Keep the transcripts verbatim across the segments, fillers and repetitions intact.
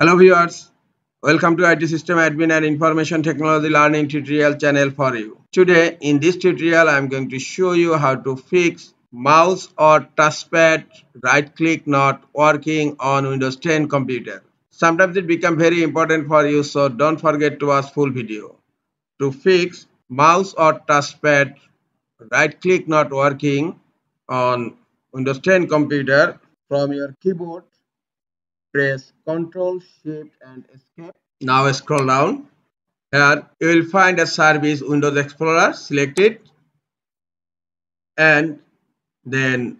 Hello viewers, welcome to I T System Admin and Information Technology Learning Tutorial channel for you. Today in this tutorial I am going to show you how to fix mouse or touchpad right click not working on Windows ten computer. Sometimes it becomes very important for you, so don't forget to watch full video. To fix mouse or touchpad right click not working on Windows ten computer, from your keyboard press Ctrl, Shift and Escape. Now scroll down. Here you will find a service Windows Explorer. Select it and then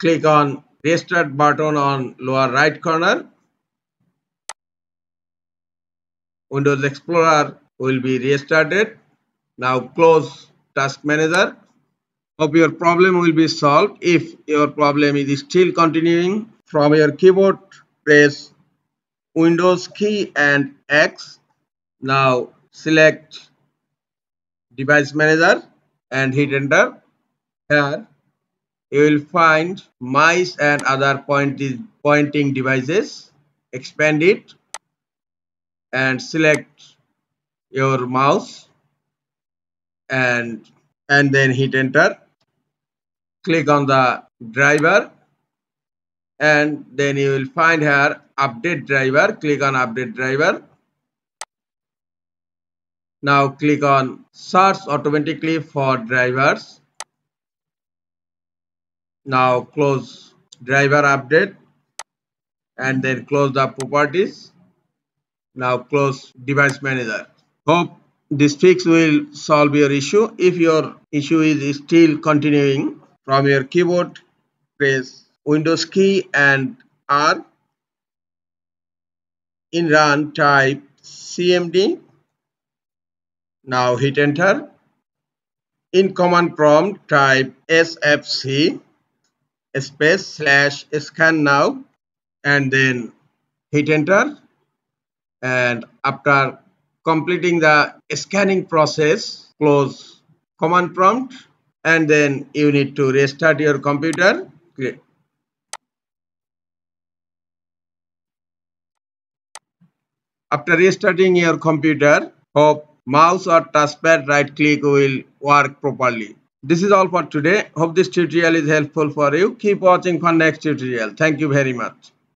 click on Restart button on lower right corner. Windows Explorer will be restarted. Now close Task Manager. Hope your problem will be solved. If your problem is still continuing, from your keyboard press Windows key and X. Now select Device Manager and hit enter. Here you will find mice and other pointing devices. Expand it and select your mouse and and then hit enter. Click on the driver and then you will find here update driver. Click on update driver. Now click on search automatically for drivers. Now close driver update and then close the properties. Now close device manager. Hope this fix will solve your issue. If your issue is still continuing, from your keyboard press Windows key and R. In run type C M D. Now hit enter. In command prompt type S F C space slash scan now and then hit enter. And after completing the scanning process, close command prompt and then you need to restart your computer. Great. After restarting your computer, hope mouse or touchpad right click will work properly. This is all for today. Hope this tutorial is helpful for you. Keep watching for next tutorial. Thank you very much.